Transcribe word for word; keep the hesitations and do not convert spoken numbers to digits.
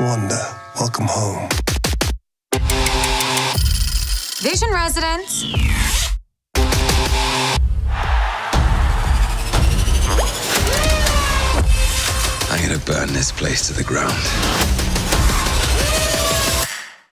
Wanda, welcome home. Vision Residence. I'm gonna burn this place to the ground.